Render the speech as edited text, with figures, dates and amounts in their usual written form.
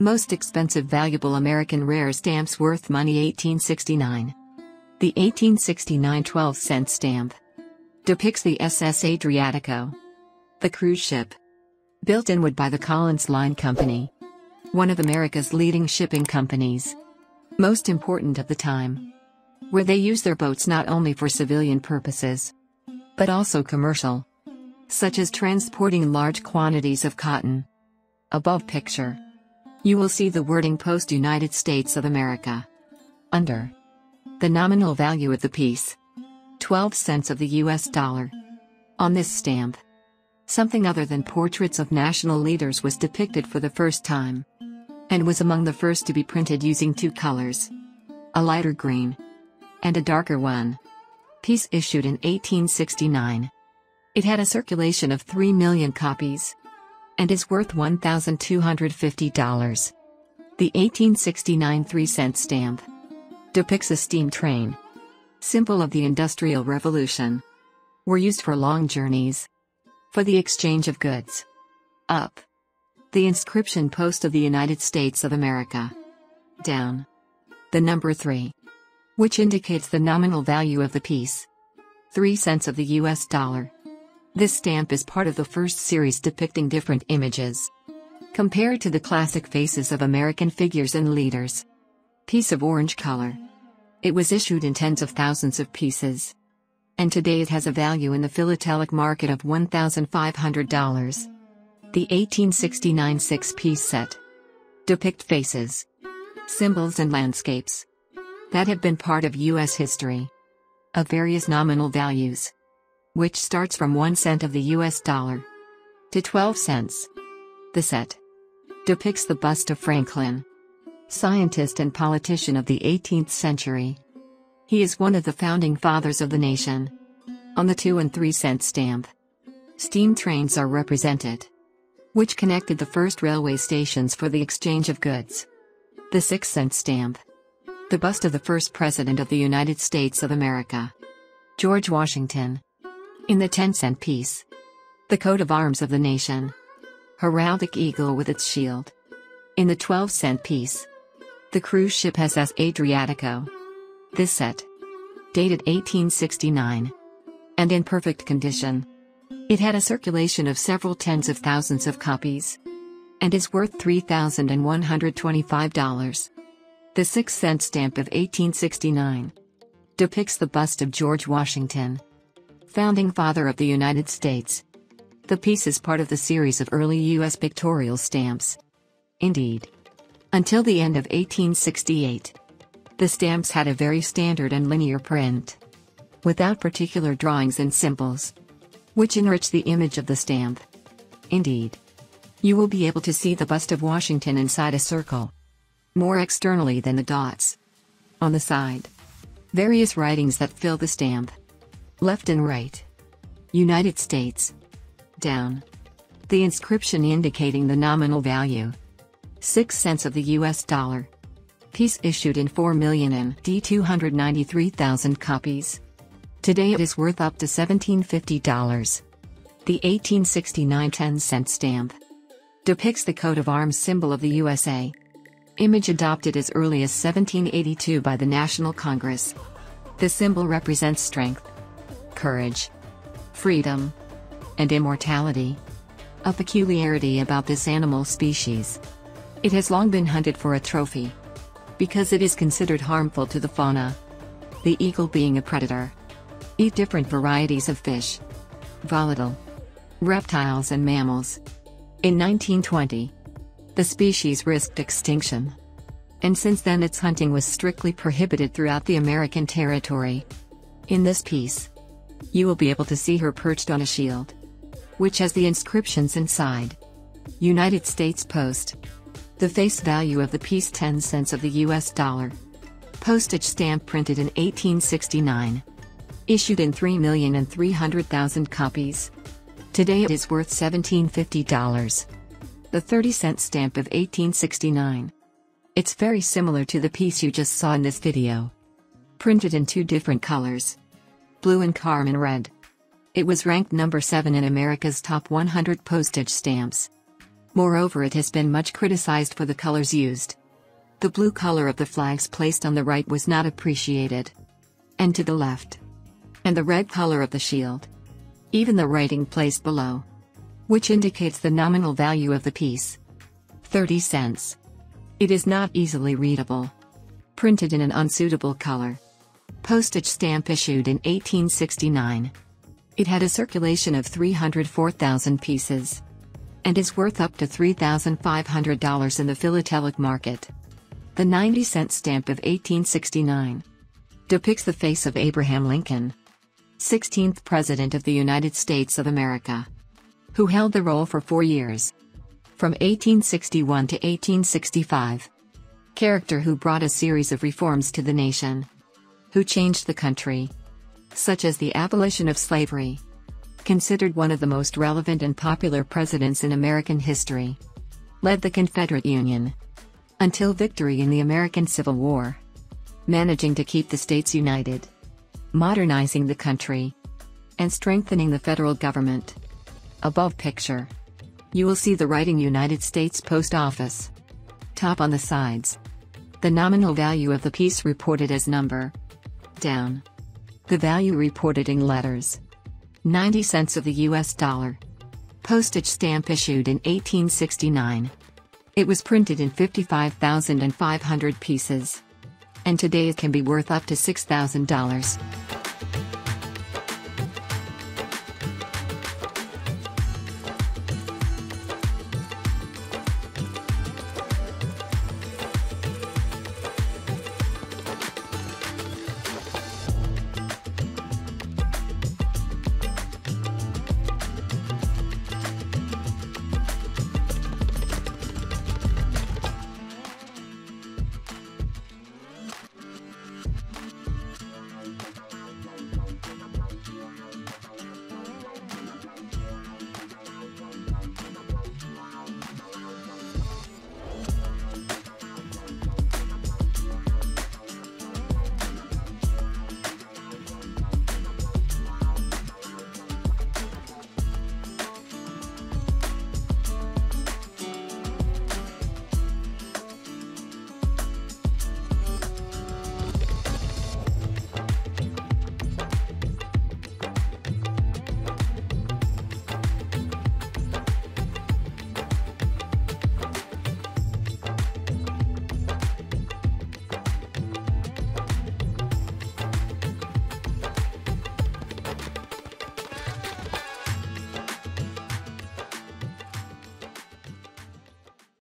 Most expensive valuable American rare stamps worth money. 1869. The 1869 12-cent stamp depicts the SS Adriatico, the cruise ship, built in wood by the Collins Line Company, one of America's leading shipping companies, most important of the time, where they used their boats not only for civilian purposes, but also commercial, such as transporting large quantities of cotton. Above picture, you will see the wording Post United States of America. Under, the nominal value of the piece, 12 cents of the US dollar. On this stamp, something other than portraits of national leaders was depicted for the first time, and was among the first to be printed using two colors, a lighter green and a darker one. Piece issued in 1869. It had a circulation of 3 million copies and is worth $1,250. The 1869 3-cent stamp depicts a steam train, symbol of the Industrial Revolution, were used for long journeys, for the exchange of goods. Up, the inscription Post of the United States of America. Down, the number 3, which indicates the nominal value of the piece, 3 cents of the US dollar. This stamp is part of the first series depicting different images, compared to the classic faces of American figures and leaders. Piece of orange color. It was issued in tens of thousands of pieces, and today it has a value in the philatelic market of $1,500. The 1869 6-piece set depict faces, symbols and landscapes that have been part of U.S. history, of various nominal values, which starts from 1 cent of the U.S. dollar to 12 cents. The set depicts the bust of Franklin, scientist and politician of the 18th century. He is one of the founding fathers of the nation. On the 2 and 3 cent stamp, steam trains are represented, which connected the first railway stations for the exchange of goods. The 6 cent stamp, the bust of the first President of the United States of America, George Washington. In the 10-cent piece, the coat of arms of the nation, heraldic eagle with its shield. In the 12-cent piece, the cruise ship SS Adriatico. This set, dated 1869, and in perfect condition, it had a circulation of several tens of thousands of copies, and is worth $3,125. The 6-cent stamp of 1869 depicts the bust of George Washington, founding father of the United States. The piece is part of the series of early U.S. pictorial stamps. Indeed, until the end of 1868, the stamps had a very standard and linear print, without particular drawings and symbols, which enrich the image of the stamp. Indeed, you will be able to see the bust of Washington inside a circle, more externally than the dots. On the side, various writings that fill the stamp. Left and right, United States. Down, the inscription indicating the nominal value, 6 cents of the US dollar. Piece issued in 4,293,000 copies. Today it is worth up to $1,750. The 1869 10-cent stamp depicts the coat of arms symbol of the USA. Image adopted as early as 1782 by the National Congress. The symbol represents strength, courage, freedom, and immortality. A peculiarity about this animal species: it has long been hunted for a trophy, because it is considered harmful to the fauna. The eagle, being a predator, eat different varieties of fish, volatile reptiles and mammals. In 1920, the species risked extinction, and since then its hunting was strictly prohibited throughout the American territory. In this piece, you will be able to see her perched on a shield, which has the inscriptions inside, United States Post. The face value of the piece, 10 cents of the US dollar. Postage stamp printed in 1869. Issued in 3,300,000 copies. Today it is worth $1,750. The 30-cent stamp of 1869. It's very similar to the piece you just saw in this video, printed in two different colors, blue and carmine red. It was ranked number 7 in America's top 100 postage stamps. Moreover, it has been much criticized for the colors used. The blue color of the flags placed on the right was not appreciated. And to the left. And the red color of the shield. Even the writing placed below. Which indicates the nominal value of the piece. 30 cents. It is not easily readable. Printed in an unsuitable color. Postage stamp issued in 1869. It had a circulation of 304,000 pieces. And is worth up to $3,500 in the philatelic market. The 90-cent stamp of 1869 depicts the face of Abraham Lincoln, 16th President of the United States of America, who held the role for 4 years, from 1861 to 1865. Character who brought a series of reforms to the nation, who changed the country, such as the abolition of slavery, considered one of the most relevant and popular presidents in American history, led the Confederate Union until victory in the American Civil War, managing to keep the states united, modernizing the country, and strengthening the federal government. Above picture, you will see the writing United States Post Office. Top on the sides. The nominal value of the piece reported as number. Down. The value reported in letters. 90 cents of the US dollar. Postage stamp issued in 1869. It was printed in 55,500 pieces. And today it can be worth up to $6,000.